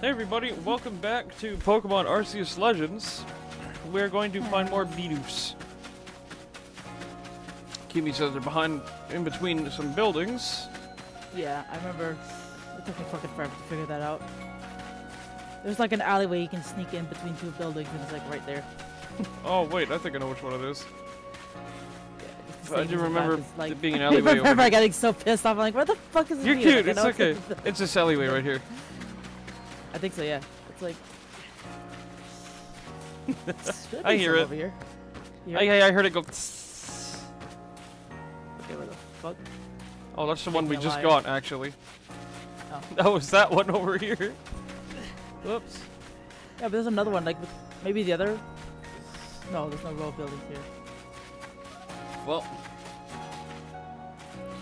Hey everybody, welcome back to Pokemon Arceus Legends. We're going to find more Bidoofs. Kimi says they're behind, in between some buildings. Yeah, I remember. It took me fucking forever to figure that out. There's like an alleyway you can sneak in between two buildings and it's like right there. Oh wait, I think I know which one it is. I do remember it being an alleyway. I remember I getting so pissed off. I'm like, where the fuck is it? You're cute, it's okay. It's this alleyway right here. I think so, yeah. It's like... I hear it. Over here. I heard it go... Okay, where the fuck? Oh, that's the one we just got, actually. Oh. That was that one over here. Whoops. Yeah, but there's another one, like, with maybe the other... No, there's no row of buildings here. Well.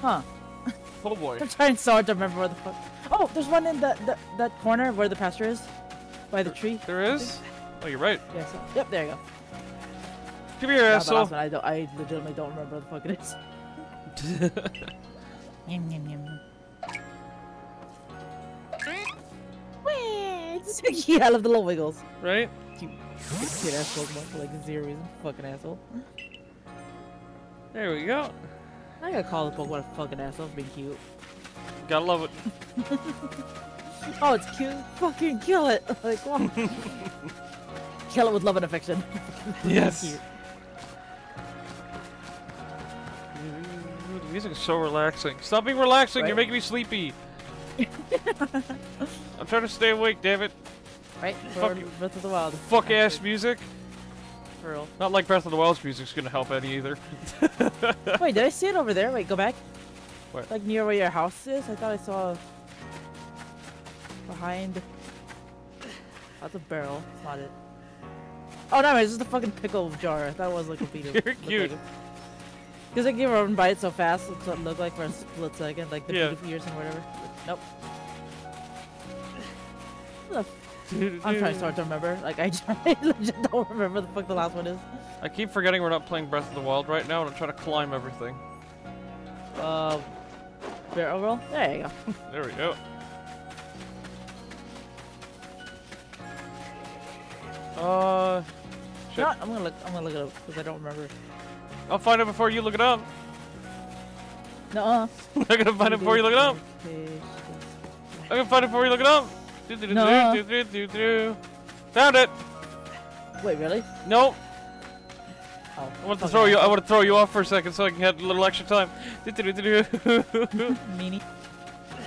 Huh. Oh boy. I'm trying so hard to remember where the fuck. Oh, there's one in that corner where the pasture is. By the tree. There is? Oh, you're right. Yeah, so, yep, there you go. Come here, asshole. I legitimately don't remember where the fuck it is. Yum, yum, yum. Yeah, I love the little wiggles. Right? Cute asshole, for like zero reason. Fucking asshole. There we go. I gotta call the Pokemon a fucking asshole for being cute. Gotta love it. Oh, it's cute. Fucking kill it. Like, wow. Kill it with love and affection. Yes. Cute. The music is so relaxing. Stop being relaxing. Right? You're making me sleepy. I'm trying to stay awake, damn it. Right? Fuck you. Breath of the Wild. Fuck ass music. Not like Breath of the Wild's music's gonna help any either. Wait, did I see it over there? Wait, go back. What? Like near where your house is? I thought I saw behind. That's a barrel. That's not it. Oh no, it's just a fucking pickle jar. That was like a beetle. You're cute. Because I gave her one bite so fast, it's what it looked like for a split second, like the beautiful ears and whatever. Nope. Look. I'm trying to start to remember. Like, I legit don't remember the fuck the last one is. I keep forgetting we're not playing Breath of the Wild right now, and I'm trying to climb everything. Barrel roll? There you go. There we go. Shit. No, I'm gonna look it up, because I don't remember. I'll find it before you look it up. Nuh-uh. I'm gonna find it before you look it up. I'm gonna find it before you look it up. No. Found it. Wait, really? No. Oh, I want to throw you off for a second so I can have a little extra time. Meanie.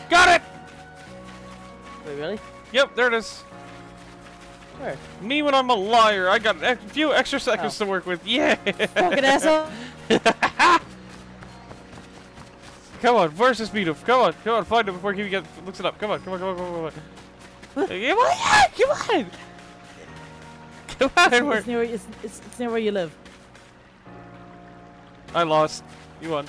Got it. Wait, really? Yep, there it is. Where? Me when I'm a liar. I got a few extra seconds to work with. Yeah. Fucking asshole. Come on, where's this Bidoof? Come on, find it before he looks it up. Come on. Come on! It's near where you live. I lost. You won.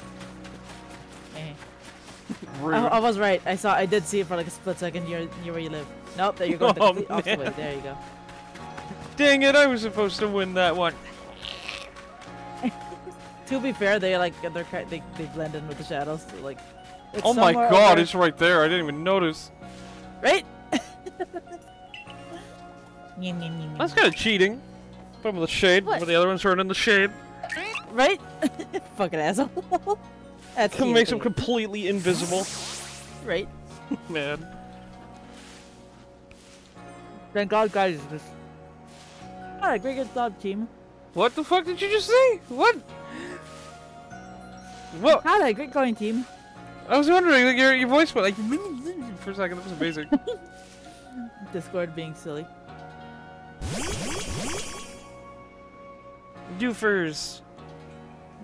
I was right. I did see it for like a split second near where you live. Nope, there you go. Oh, the there you go. Dang it! I was supposed to win that one. To be fair, they blend in with the shadows. So like, it's oh my god, it's right there. I didn't even notice. Right? That's kind of cheating. Put them in the shade, but the other ones aren't in the shade. Right? Fucking asshole. That's it makes them completely invisible. Right? Man. Thank God, guys. Alright, great job, team. What the fuck did you just say? What? What? Hi, great going, team. I was wondering, like, your voice went like for a second. That was amazing. Discord being silly. Doofers.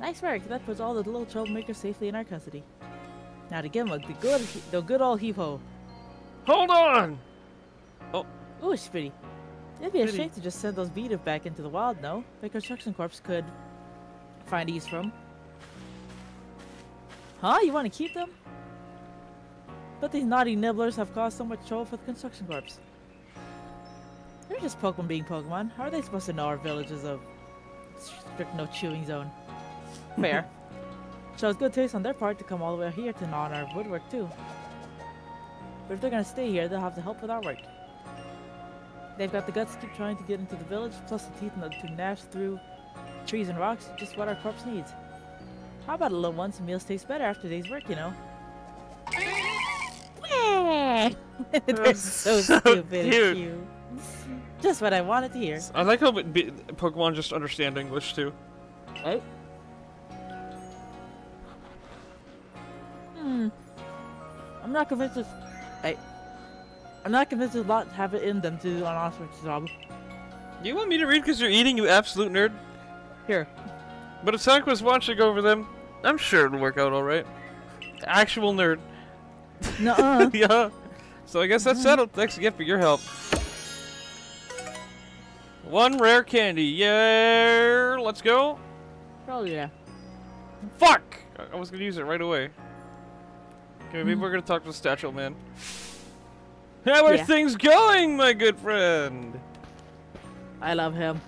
Nice work. That puts all the little troublemakers safely in our custody. Now to give them the good old heave-ho. Hold on. Oh. Ooh, Spitty. It'd be a shame to just send those Bidoof back into the wild, no? The construction corpse could find ease from. Huh? You want to keep them? But these naughty nibblers have caused so much trouble for the construction corps. They're just Pokemon being Pokemon. How are they supposed to know our village is a strict no chewing zone? Fair. Shows good taste on their part to come all the way here to gnaw on our woodwork too. But if they're gonna stay here, they'll have to help with our work. They've got the guts to keep trying to get into the village, plus the teeth to gnash through trees and rocks, just what our corpse needs. How about a little once? Meals taste better after a day's work, you know. They're so stupid and cute. Just what I wanted to hear. I like how Pokemon just understand English, too. Right? I'm not convinced this... I'm not convinced there's a lot to have it in them to do an awesome job. You want me to read because you're eating, you absolute nerd? Here. But if Sonic was watching over them, I'm sure it'll work out alright. Actual nerd. Nuh-uh. Yeah. So I guess that's settled. Thanks again for your help. One rare candy. Yeah, let's go. Oh, yeah. Fuck! I was gonna use it right away. Okay, maybe we're gonna talk to the statue man. How are things going, my good friend? I love him.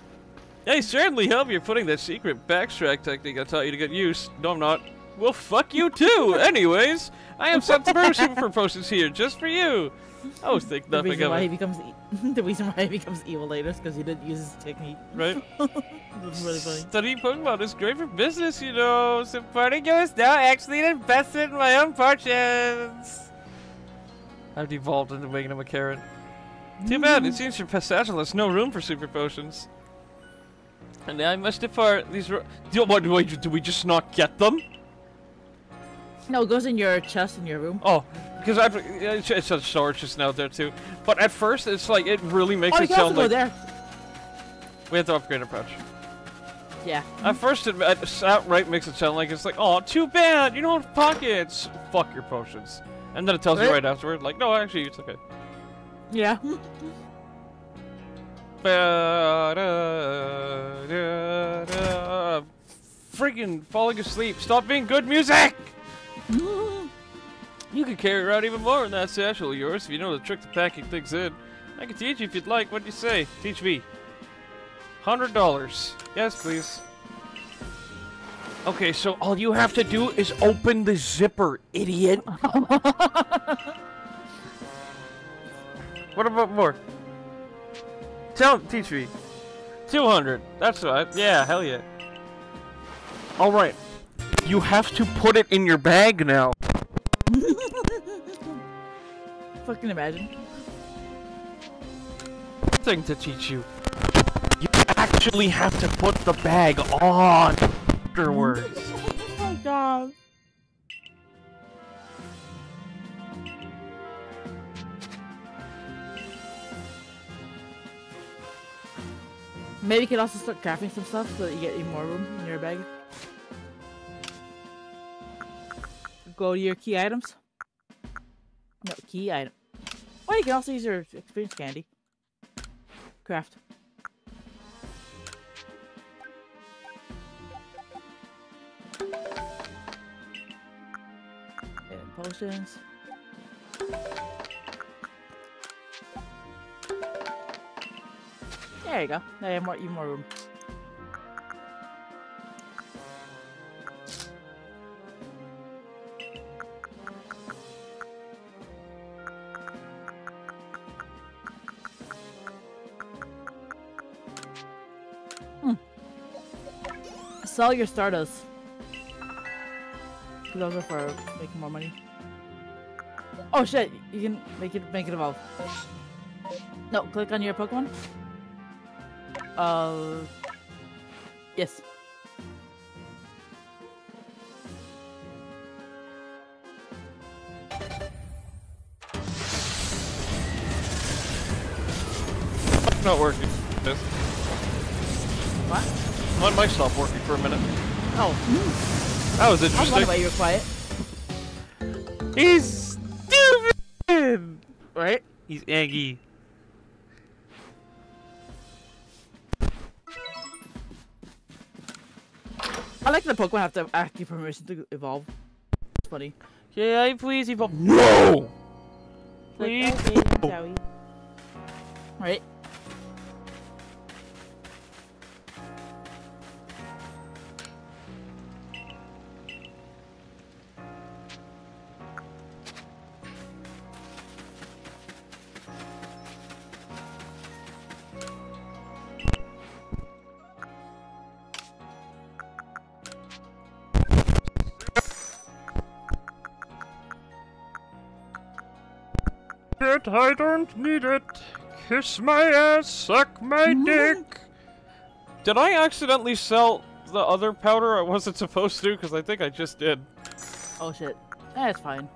Hey, certainly help you putting that secret backtrack technique I taught you to good use. No, I'm not. Well, fuck you too. Anyways, I have some super potions here just for you. I always think nothing of it. The reason why he becomes evil later is because he didn't use his technique. Right? That's really funny. Studying Pokemon is great for business, you know. So Partago now actually invested in my own fortunes. I've devolved into making him a carrot. Too bad. It seems your Passagile has no room for super potions. And now I must depart. These do we just not get them? No, it goes in your chest in your room. Oh, because it's a storage just now there too. But at first, it's like it really makes it sound like. There. We have to upgrade our patch. Yeah. At first, it outright makes it sound like it's like, oh, too bad, you don't have pockets. Fuck your potions. And then it tells you right afterward, like, no, actually, it's okay. Yeah. Friggin' falling asleep. Stop being good music. You could carry around even more in that satchel of yours if you know the trick to packing things in. I can teach you if you'd like. What do you say? Teach me. $100. Yes, please. Okay, so all you have to do is open the zipper, idiot. What about more? Teach me. 200. That's right. Yeah, hell yeah. All right. You have to put it in your bag now. Fucking imagine. Thing to teach you. You actually have to put the bag on afterwards. Oh my god. Maybe you can also start crafting some stuff so that you get even more room in your bag. Go to your key items. No, key item. Or you can also use your experience candy. Craft. And potions. There you go. Now you have more, even more room. Sell your Stardust. Those are for making more money. Oh shit! You can make it evolve. No, click on your Pokemon. Yes. It's not working. This. What? My mic stopped working for a minute. Oh. That was interesting. I was wondering why you were quiet. He's stupid! Right? He's Aggie. I like the Pokemon have to ask you permission to evolve. It's funny. Yeah, I please evolve. No! Please. Like, okay, right. it, I don't need it. Kiss my ass, suck my dick. Did I accidentally sell the other powder I wasn't supposed to? Because I think I just did. Oh shit. That's fine.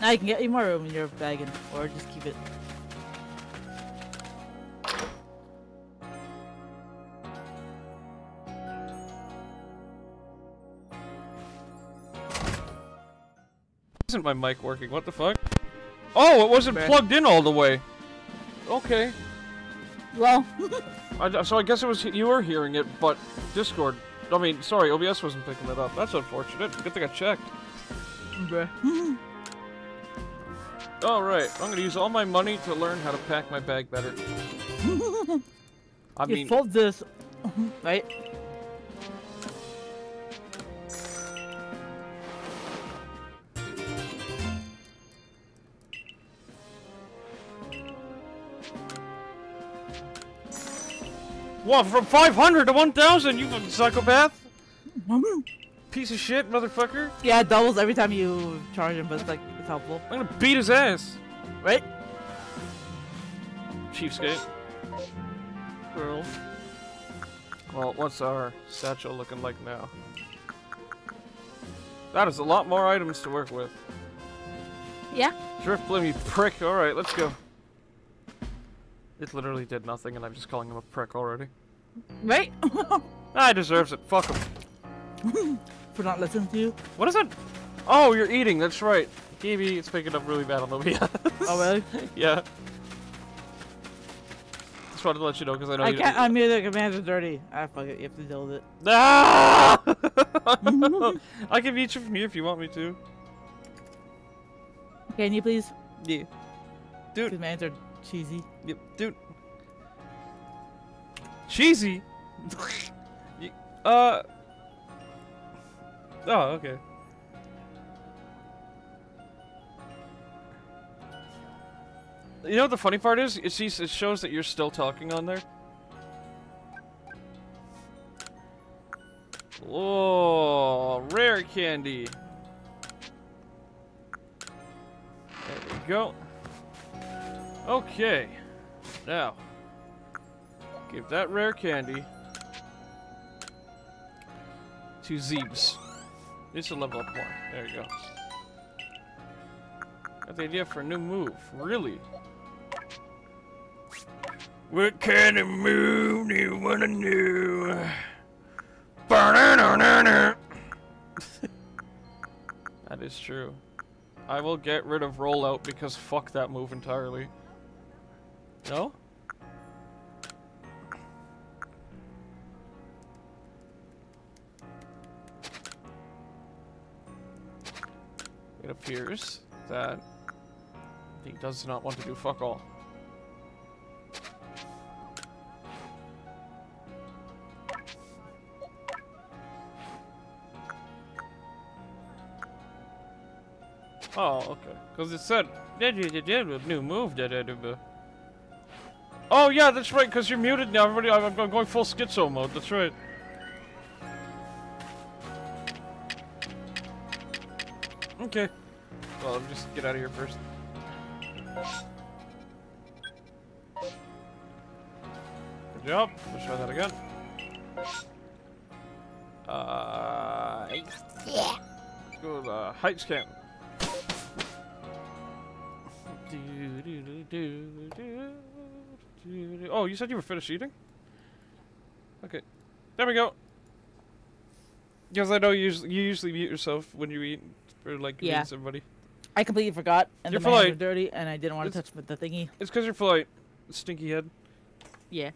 Now you can get more room in your bagging, or just keep it. Isn't my mic working? What the fuck? Oh, it wasn't plugged in all the way. Okay. Well. So I guess it was you were hearing it, but Discord. I mean, sorry, OBS wasn't picking it up. That's unfortunate. Good thing I checked. Alright, I'm gonna use all my money to learn how to pack my bag better. I mean, fold this, right? What, from 500 to 1,000, you fucking psychopath? Piece of shit, motherfucker. Yeah, it doubles every time you charge him, but it's like, it's helpful. I'm gonna beat his ass. Right? Cheapskate. Girl. Well, what's our satchel looking like now? That is a lot more items to work with. Yeah. Drift Blim, you prick. Alright, let's go. It literally did nothing, and I'm just calling him a prick already. Right? Ah, he deserves it. Fuck him. For not listening to you. What is that? Oh, you're eating. That's right. Gaby, it's picking up really bad on the OBS. Oh, really? Yeah. Just wanted to let you know, because I know you can't. I'm either commands are dirty. Ah, fuck it. You have to deal with it. No! I can meet you from here if you want me to. Can you please? Yeah. Dude. Commands are cheesy. Yep, dude. Cheesy? Oh, okay. You know what the funny part is? It shows that you're still talking on there. Oh, rare candy. There we go. Okay, now, give that rare candy to Zeebs. Needs to level up more. There you go. Got the idea for a new move. Really? What kind of move do you want to do? That is true. I will get rid of rollout because fuck that move entirely. No? It appears that he does not want to do fuck all. Oh, okay. Because it said, new move. Oh, yeah, that's right, because you're muted now. Everybody, I'm going full schizo mode. That's right. Okay. Well, I'm just get out of here first. Good job. Let's try that again. Yeah. Let's go to the heights camp. Oh, you said you were finished eating? Okay. There we go. Because I know you usually mute yourself when you eat, or like meet somebody. I completely forgot, and you're my hands are dirty, and I didn't want to touch the thingy. It's because you're polite, stinky head. Yeah.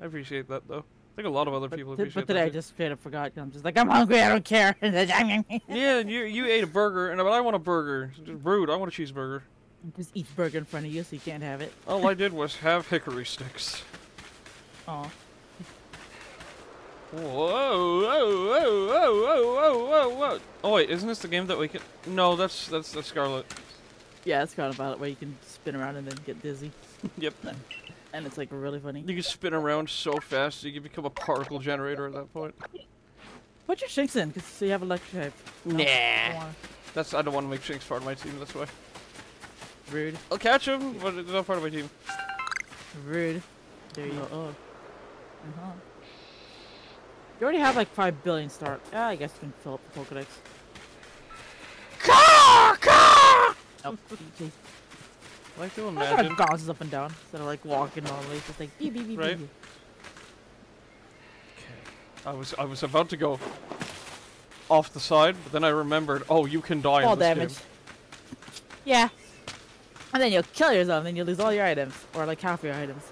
I appreciate that, though. I think a lot of other people appreciate that. But today I just straight up forgot, because I'm just like, I'm hungry, I don't care. Yeah, and you ate a burger, and I want a burger. It's just rude, I want a cheeseburger. Just eat burger in front of you so you can't have it. All I did was have hickory sticks. Aw. Whoa, whoa, whoa, whoa, whoa, whoa, whoa. Oh wait, isn't this the game that we can... No, that's Scarlet. Yeah, that's Scarlet Violet, where you can spin around and then get dizzy. Yep. And it's like really funny. You can spin around so fast you can become a particle generator at that point. Put your Shinx in, because you have electric type. Nah. I don't want to make Shinx part of my team, that's why. Rude. I'll catch him, but it's not part of my team. Rude. There you go. Uh-huh. You already have like 5 billion star. Ah, I guess you can fill up the Pokedex. Nope. Like to imagine. I just gotta bounce up and down instead of like walking normally. Just like beep beep beep. Right. Beep. Okay. I was about to go off the side, but then I remembered. Oh, you can die in this game. Yeah. And then you'll kill yourself, and you'll lose all your items, or like half of your items.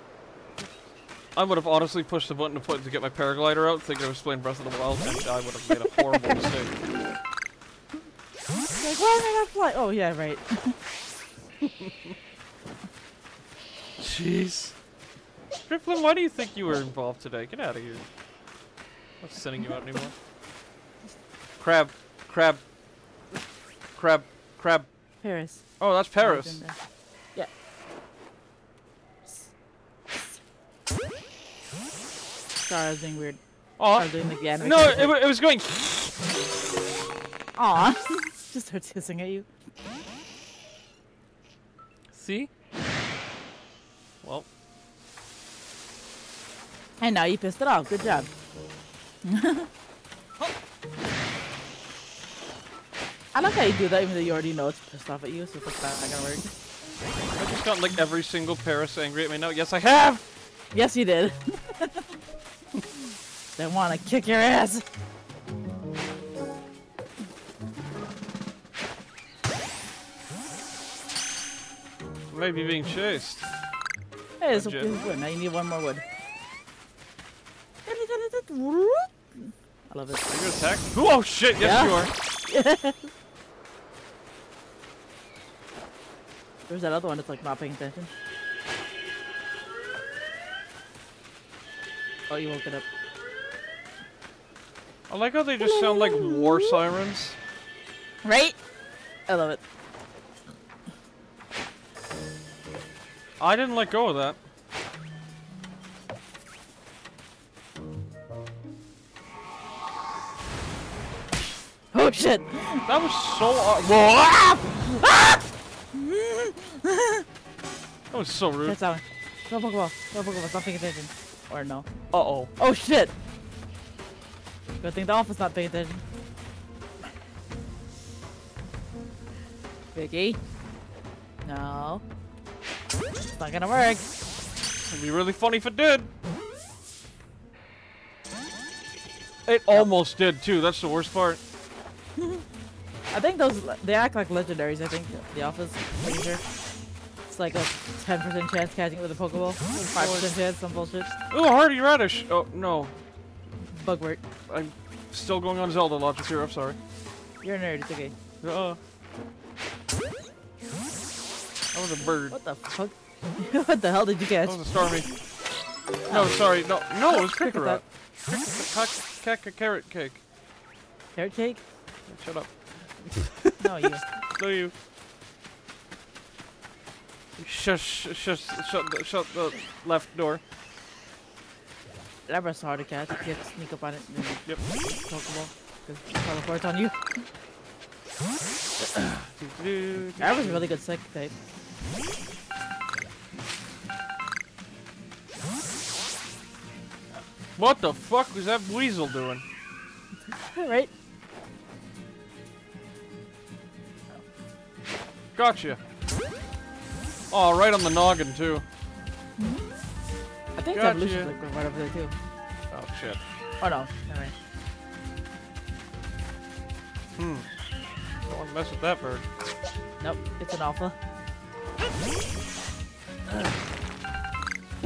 I would have honestly pushed the button to get my paraglider out, thinking I was playing Breath of the Wild, and I would have made a horrible mistake. Like, why am I not flying? Oh, yeah, right. Jeez. Driflin, why do you think you were involved today? Get out of here. I'm not sending you out anymore. Crab. Crab. Crab. Crab. Paris. Oh, that's Paris. Yeah. Sorry, I was being weird. Aww. I was doing like the anime. No, it was going. Aw. Just starts hissing at you. See? Well. And now you pissed it off. Good job. Oh. I like how you do that even though you already know it's pissed off at you, so it's like that, not gonna work. I just got like every single Paris angry at me now. Yes, I have! Yes, you did. They wanna kick your ass! Maybe being chased. Hey, there's a piece of wood. Now you need one more wood. I love it. Are you attacked? Oh shit! Yes, yeah. You are. There's that other one that's like not paying attention. Oh, you woke it up. I like how they just sound like war sirens. Right? I love it. I didn't let go of that. Oh shit! That was so odd. That was so rude. That's out. No Pokeball. No Pokeball. Stop paying attention. Or no. Uh oh. Oh shit! Good thing the office not paying attention. Vicky? No. It's not gonna work. It'd be really funny if it did. It almost did too. That's the worst part. I think they act like legendaries. I think the office. Sure. It's like a 10% chance catching it with a Pokeball. 5% chance. Some bullshit. Ooh, hardy radish. Oh no. Bugwort. I'm still going on Zelda logic here. I'm sorry. You're a nerd. It's okay. That was a bird. What the fuck? What the hell did you catch? That was a Starmie. No, sorry. No, it was Krikorot. Carrot cake. Carrot cake? Shut up. No, you. No, you. Shut the left door. That was hard to catch. You have to sneak up on it. And then yep. Pokeball. Because it teleports on you. That was a really good psychic type. What the fuck was that weasel doing? Right. Gotcha. Oh, right on the noggin too. I think that Lucius like right over there too. Oh shit. Oh no. Anyway. Hmm. Don't want to mess with that bird. Nope, it's an alpha.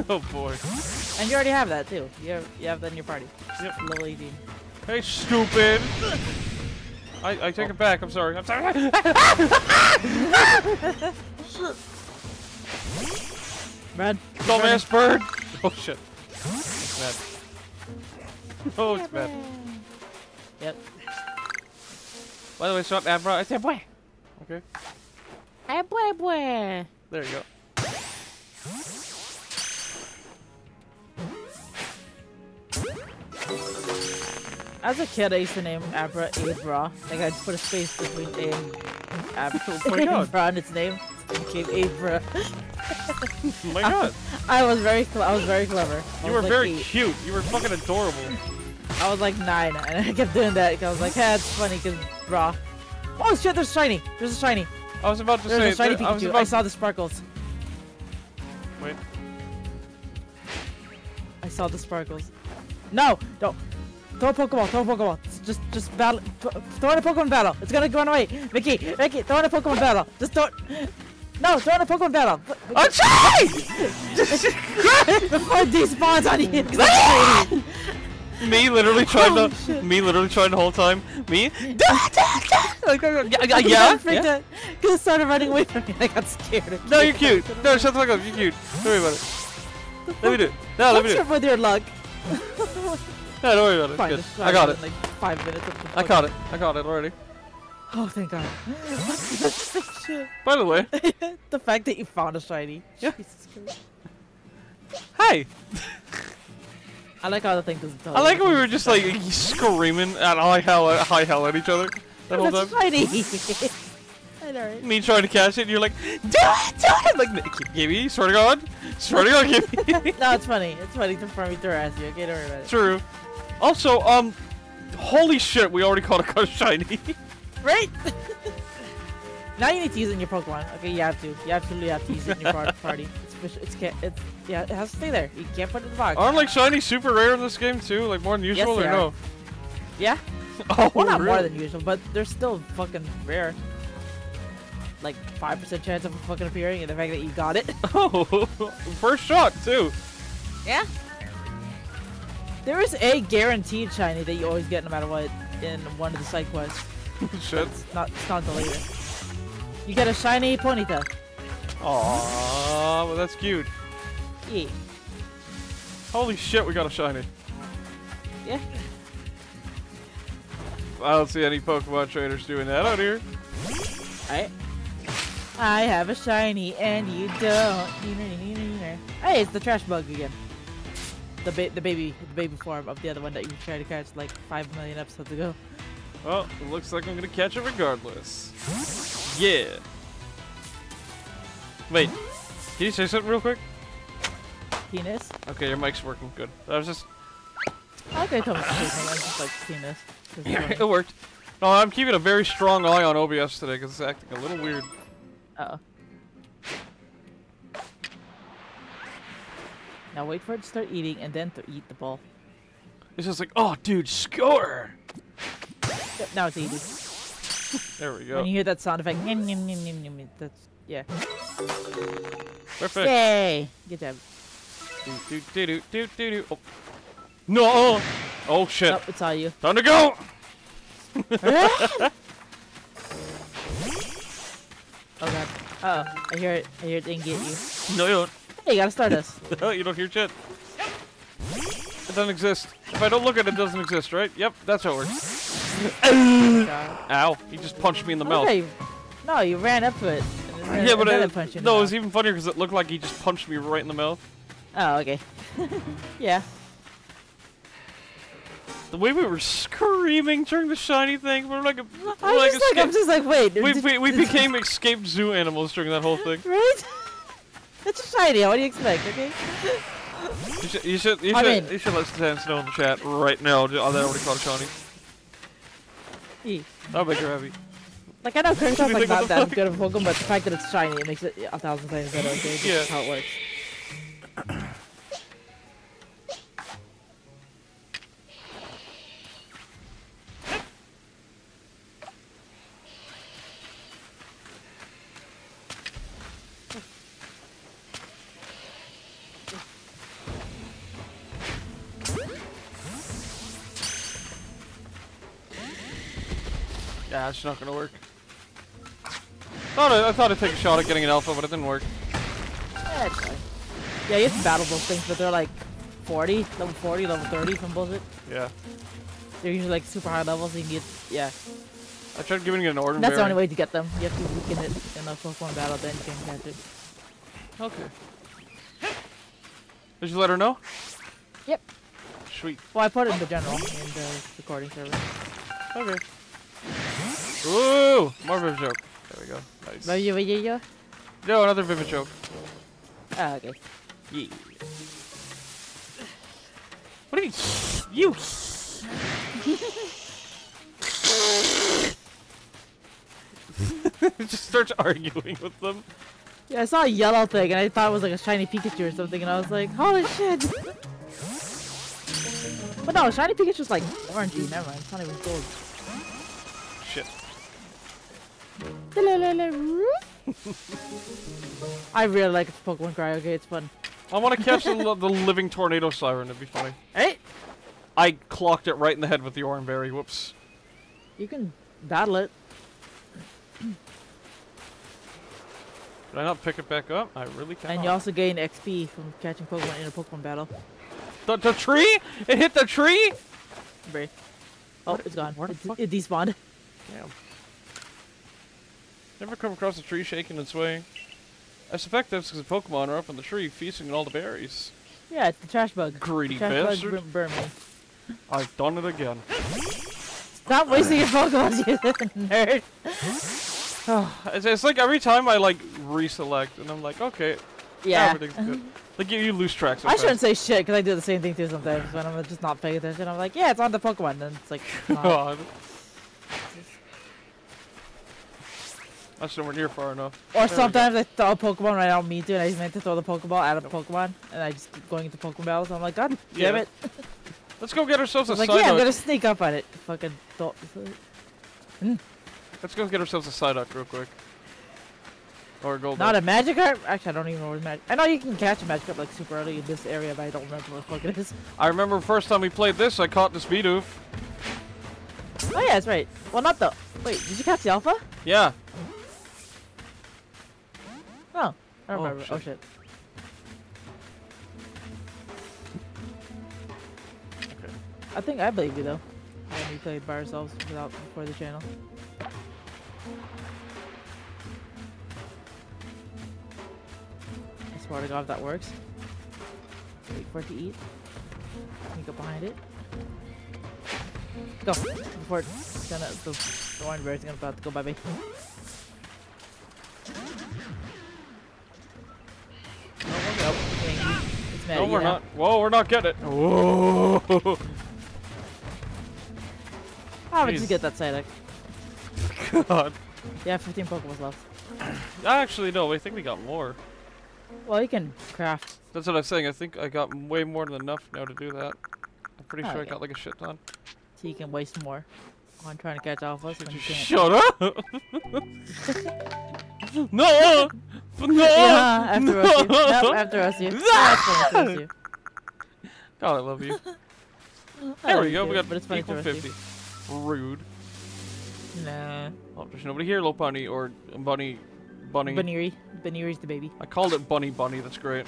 Oh boy. And you already have that too. You have that in your party. Yep. Little ED. Hey, stupid! I take it back. I'm sorry. I'm sorry. Mad. Dumbass bird. Oh shit. It's mad. Oh, it's mad. Yep. By the way, stop, Abra. I said, boy. Okay. Boy. There you go. As a kid, I used to name Abra Abra. Like, I'd put a space between A and Abra and its name. became Abra. Oh my god. I was very clever. You were like very cute. You were fucking adorable. I was like 9 and I kept doing that because I was like, hey, it's funny because brah. Oh shit, there's shiny. There's a shiny. I was about to say, there's a shiny Pikachu. I saw the sparkles. Wait. I saw the sparkles. No! Don't. Throw a Pokeball, throw a Pokeball. Just battle. Throw in a Pokemon battle. It's gonna go away. Vicky, throw in a Pokemon battle. Just throw. No, throw in a Pokemon battle. Oh, jeez! Before it despawns on you. Me literally trying the whole time. Me? Yeah? Because it started running away from me. I got scared. No, you're cute. No, shut the fuck up. You're cute. Don't worry about it. Let me do it. No, let me do it. What's up with your luck? Yeah, don't worry about it. Fine, I got it. Like 5 minutes I caught it. I caught it already. Oh, thank God. By the way, the fact that you found a shiny. Yeah. Jesus Christ. Hey. I like how the thing doesn't tell. I like how we were just like screaming and high hell at each other that whole time. Shiny. I know, right? Me trying to catch it, and you're like, do it! Like, Gibby, swear to God, Gibby. No, it's funny. It's funny to throw me through at you. Okay, don't worry about it. True. Also, holy shit, we already caught a shiny. Right? Now you need to use it in your Pokemon. Okay, you have to. You absolutely have to use it in your party. Yeah, it has to stay there. You can't put it in the box. Aren't like shiny super rare in this game too? Like more than usual, yes, or no? Yeah. Oh, well, not really? More than usual, but they're still fucking rare. Like 5% chance of fucking appearing, and the fact that you got it. Oh, first shot too. Yeah. There is a guaranteed shiny that you always get no matter what in one of the side quests. Shit. It's not until later. You get a shiny Ponyta. Aww, well that's cute. Yeah. Holy shit, we got a shiny. Yeah. I don't see any Pokemon traders doing that out here. Alright. I have a shiny and you don't. Hey, it's the trash bug again. The baby form of the other one that you tried to catch like 5 million episodes ago. Well, it looks like I'm gonna catch it regardless. Yeah. Wait, can you say something real quick? Penis. Okay, your mic's working good. I was just. Okay, tell me. I was just like penis. Yeah, it worked. No, I'm keeping a very strong eye on OBS today because it's acting a little weird. Uh-oh. Now wait for it to start eating and then eat the ball. It's just like, oh, dude, score! Now it's eating. There we go. When you hear that sound effect, that's, yeah. Perfect. Yay! Good job. Oh. No! Oh, shit. Nope, it's all you. Time to go! Oh god. Uh oh, I hear it didn't get you. No, you don't. Hey, you gotta start us. No, you don't hear shit. It doesn't exist. If I don't look at it, it doesn't exist, right? Yep, that's how it works. Ow, he just punched me in the mouth. Okay. No, you ran up to it. Yeah, but it was even funnier because it looked like he just punched me right in the mouth. Oh, okay. Yeah. The way we were screaming during the shiny thing, I'm just like, wait. We became escaped zoo animals during that whole thing. Right? It's a shiny. What do you expect? Okay. You should let Sans know in the chat right now that I already caught a shiny. E. That'll make her happy. Like I know Kershaw's like not that good of a Pokemon, but the fact that it's shiny, it makes it 1,000 times better. Okay, this is how it works. Yeah, it's not gonna work. I thought I'd take a shot at getting an alpha, but it didn't work. Yeah, it's fine. Yeah, you have to battle those things, but they're like 40, level 30, some bullshit. Yeah. They're usually like super high levels, so you can get, yeah. I tried giving it an order. That's the only way to get them. You have to weaken it in a Pokemon battle, then you can catch it. Okay. Did you let her know? Yep. Sweet. Well, I put it in the general, in the recording server. Okay. Ooh! More of a joke. There we go. Nice. No, another Vivichoke. Ah, okay. Yeah. What are you? You. Just starts arguing with them. Yeah, I saw a yellow thing and I thought it was like a shiny Pikachu or something, and I was like, holy shit! But no, shiny Pikachu's like orangey, never mind, it's not even gold. Shit. I really like Pokemon Cry, okay, it's fun. I want to catch the living tornado siren, it'd be funny. Hey! I clocked it right in the head with the orange berry, whoops. You can battle it. Did I not pick it back up? I really can't. And you also gain XP from catching Pokemon in a Pokemon battle. The tree? It hit the tree? Berry. Oh, it's gone. It despawned. Damn. Never come across a tree shaking and swaying. I suspect that's because the Pokemon are up on the tree feasting on all the berries. Yeah, it's the trash bug. Greedy bastard. I've done it again. Stop wasting your Pokemon, you nerd. It's like every time I like reselect and I'm like, okay, yeah, everything's good. Like you lose track. So I shouldn't say shit because I do the same thing too sometimes when I'm just not paying attention. I'm like, yeah, it's on the Pokemon, and it's like. God. That's nowhere near far enough. Or there sometimes I throw a Pokemon right out me too, and I just meant to throw the Pokeball out of Pokemon, and I just keep going into Pokemon battles. And I'm like, God damn it! Let's go get ourselves a Psyduck. Like, yeah, I'm gonna sneak up on it. Fucking thought. Let's go get ourselves a Psyduck real quick. Or a Golduck. Not a Magikarp? Actually, I don't even know what Magikarp. I know you can catch a Magikarp like super early in this area, but I don't remember what the fuck it is. I remember first time we played this, I caught this Bidoof. Oh yeah, that's right. Well, not the. Wait, did you catch the Alpha? Yeah. Oh, I don't remember. Oh shit. Okay. I think I believe you though. When we played by ourselves without before the channel. I swear to God, if that works. Wait for it to eat. Sneak up behind it. Go before it's gonna. The orange bear's gonna about to go by me. No, we're not. Whoa, we're not getting it. Whoa. How did you get that Psyduck? God. Yeah, 15 Pokeballs left. Actually, no, I think we got more. Well, you can craft. That's what I'm saying. I think I got way more than enough now to do that. I'm pretty sure I got like a shit ton. So you can waste more on trying to catch alphas. When you shut up! No! No! Yeah, after no! Us, you. Nope, after us, you. After us, you. God, I love you. There we go. We got equal 50. Rude. Nah. Oh, there's nobody here. Lopunny or Bunny. Bunny. Bunnery. Bunnery's the baby. I called it Bunny Bunny. That's great.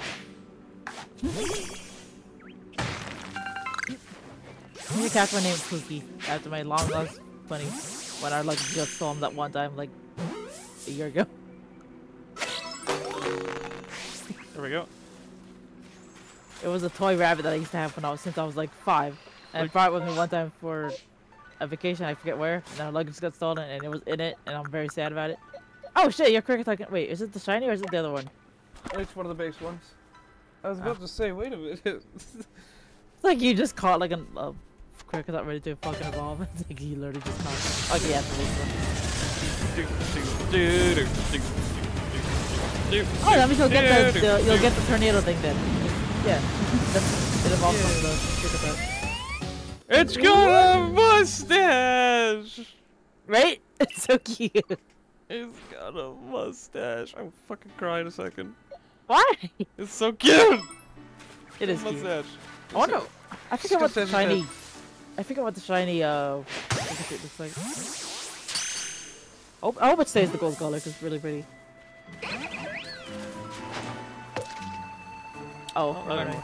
I'm gonna catch my name Pookie after my long lost bunny when I like just saw him that one time like a year ago. There we go. It was a toy rabbit that I used to have when since I was like 5, and I brought it with me one time for a vacation. I forget where. And our luggage got stolen, and it was in it, and I'm very sad about it. Oh shit! Your cricket's like, wait, is it the shiny or is it the other one? It's one of the base ones. I was about to say, wait a minute. It's like you just caught like a cricket that ready to fucking evolve. It's like you literally just caught. Okay, yeah, the base one. Oh, that means you'll get the you'll get the tornado thing then. Yeah, it evolves from the It's got a mustache. Right? It's so cute. It's got a mustache. I'm fucking crying a second. Why? It's so cute. It is mustache. Cute. Oh no! I forget what the shiny. I forget what the shiny. It looks like. Oh, I hope it stays the gold color because it's really pretty. Oh, right.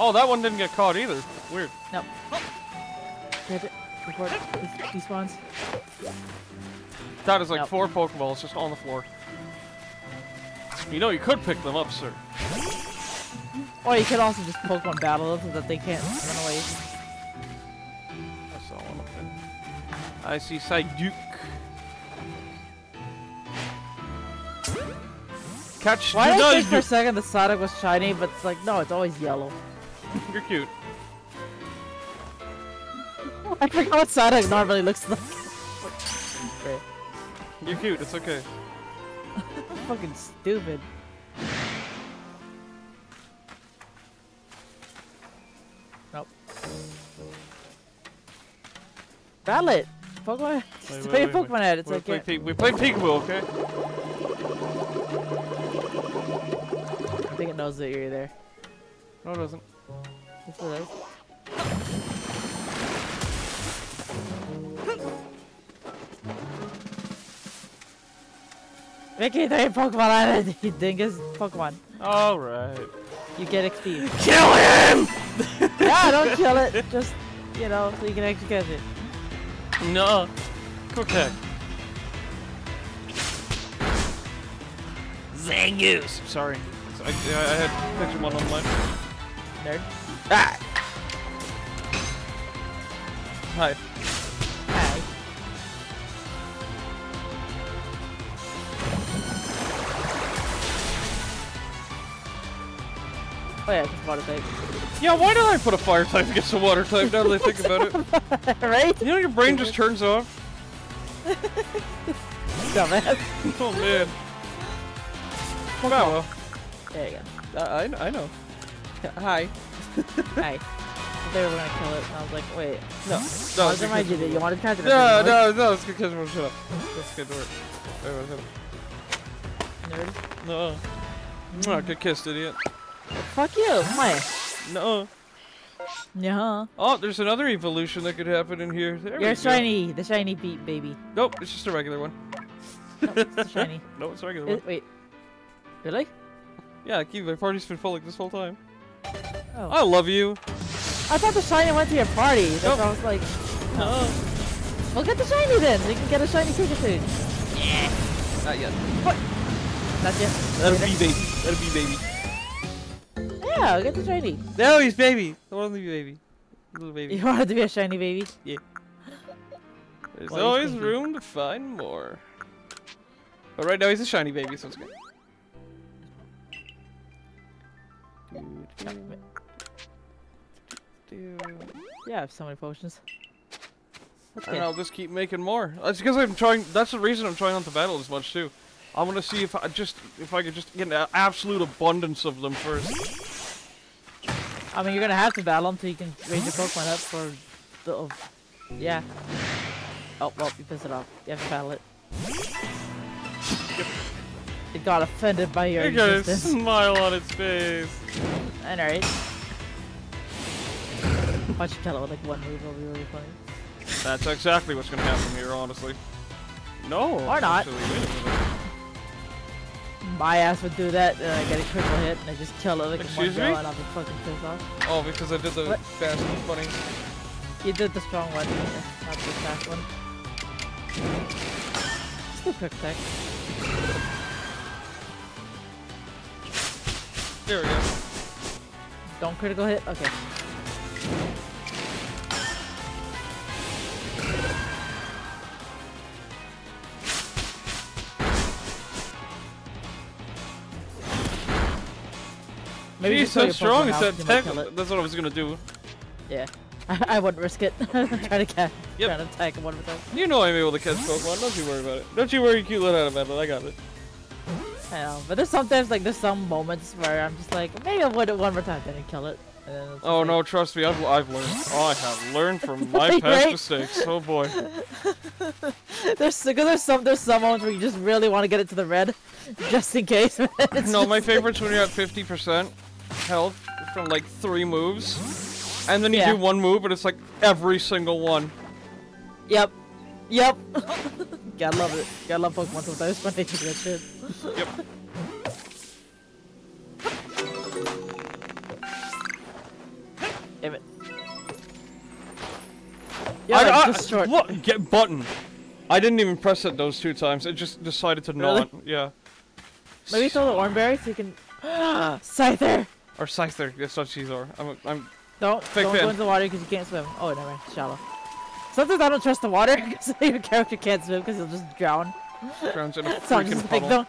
Oh, that one didn't get caught either. Weird. Nope. Grab it before it despawns. That is like four Pokeballs just on the floor. You know, you could pick them up, sir. Or you could also just Pokemon battle them so that they can't run away. I saw one up there. I see Psyduck. Catch. Why did I think for a second the Psyduck was shiny, but it's like, no, it's always yellow. You're cute. I forgot what Psyduck normally looks like. Okay. You're cute, it's okay. I'm fucking stupid. Nope. Ballot! Pokemon. Wait, play wait, Pokemon wait. At it, it's like play it. We play Peekaboo, okay? I think it knows that you're there. No, it doesn't. It's all right. Mickey, they're in Pokemon Island, you dingus. Pokemon. Alright. You get XP. Kill him! Yeah, don't kill it. Just, you know, so you can actually catch it. No. Okay. Zangus! I'm sorry. I had Pokemon on my nerd. Ah! Hi. Hi. Oh yeah, just water type. Yeah, why did I put a fire type against a water type now that I think about it? Right? You know your brain just turns off? Dumbass. Oh man. Oh, wow. There you go. I know. Hi. Hi. They were gonna kill it, and I was like, wait. No. No, I was reminded you that you wanted to catch it. No, no, no, it's good because everyone shut up. That's good work. Everyone shut up. Nerd? No. Mm. Good kiss, idiot. Fuck you, my. No. Yeah. Oh, there's another evolution that could happen in here. There You're shiny. Go. The shiny beat, baby. Nope, it's just a regular one. No, it's a shiny. No, it's a regular one. Wait. Really? Yeah, my party's been full like this whole time. Oh. I love you. I thought the shiny went to your party. That's nope. I was like, oh. No. Well, get the shiny then. We can get a shiny Pikachu. Yeah. Not yet. What? Not yet. That'll be baby. That'll be baby. Yeah, get the shiny. No, he's baby. I want him to be baby. Little baby. You want it to be a shiny baby? Yeah. There's well, always room to find more. But right now he's a shiny baby, so it's good. Yeah, I have so many potions. Okay. And I'll just keep making more. That's because I'm trying. That's the reason I'm trying not to battle as much too. I want to see if I could just get an absolute abundance of them first. I mean, you're gonna have to battle until you can raise your Pokemon up for the. Yeah. Oh well, you pissed it off. You have to battle it. Yep. It got offended by your existence. You got a smile on its face. All right. Watch you tell it with like one move. It'll be really funny. That's exactly what's gonna happen here, honestly. No. Or not. My ass would do that, and I get a critical hit, and I just kill it like Excuse me? And I'll be fucking pissed off. Oh, because I did the fast one, funny. You did the strong one, not the fast one. Just do quick tech. There we go. Don't critical hit? Okay. Maybe he's so strong, is that tech? That's what I was gonna do. Yeah. I wouldn't risk it. I'm trying to catch. Yep. Trying to attack one of them. You know I'm able to catch Pokemon, don't you worry about it. Don't you worry, you cute little about it, I got it. I know, but there's sometimes, like, there's some moments where I'm just like, maybe I would it one more time, then I kill it. Oh like, no, trust me, I've learned. Oh, I have learned from my past mistakes. Oh boy. there's some moments where you just really want to get it to the red, just in case. No, my favorite's when you're at 50% health from like 3 moves, and then you do one move, and it's like every single one. Yep. Yep. Gotta love it. Gotta love Pokemon sometimes when they do that shit. Yep. Damn it. Yeah, just short. What? Get button. I didn't even press it those 2 times. It just decided to not. Yeah. Maybe throw the Ornberry so you can. Scyther. Or Scyther. That's not Scizor. I'm. Don't go into the water because you can't swim. Oh, never mind. Shallow. Sometimes I don't trust the water because your character can't swim because he'll just drown. Drowns in a freaking puddle.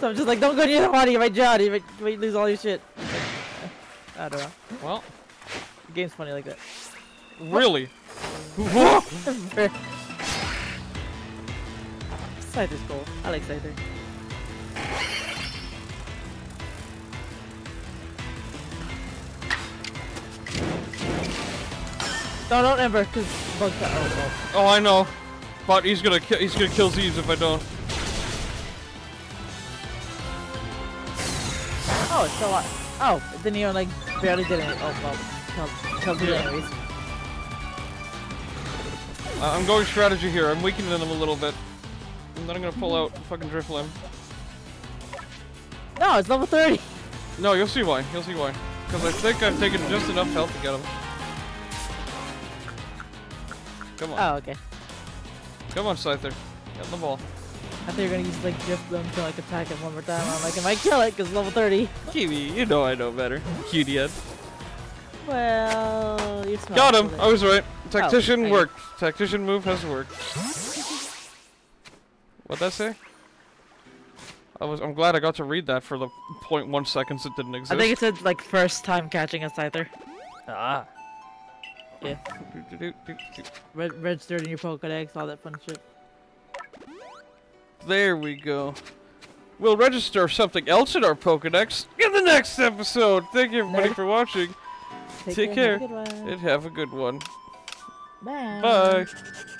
So I'm just like, don't go near the water, you might drown, you might lose all your shit. I don't know. Well, the game's funny like that. Really? Scyther's cool. I like Scyther. No, don't ever, cause bugs are oh, I know. But he's gonna kill Zeebs if I don't. Oh, it's so hot. Oh, the Neo like barely did it. Oh, well, come do it anyways. I'm going strategy here. I'm weakening them a little bit. And then I'm gonna pull out fucking Driflim. No, it's level 30. No, you'll see why. You'll see why. Because I think I've taken just enough health to get him. Come on. Oh, okay. Come on, Scyther. Get the ball. I thought you were gonna use like Driflim to like attack it one more time. I'm like, I might kill it because level 30. Kiwi, you know I know better. QDN. Well, you smell. Got him. I was right. Tactician worked. Tactician move has worked. What'd that say? I'm glad I got to read that for the 0.1 seconds it didn't exist. I think it said like first time catching a Scyther. Ah. Yeah. Registered in your Pokedex, all that fun shit. There we go. We'll register something else in our Pokedex in the next episode. Thank you everybody for watching. Take care and have a good one. Bye. Bye.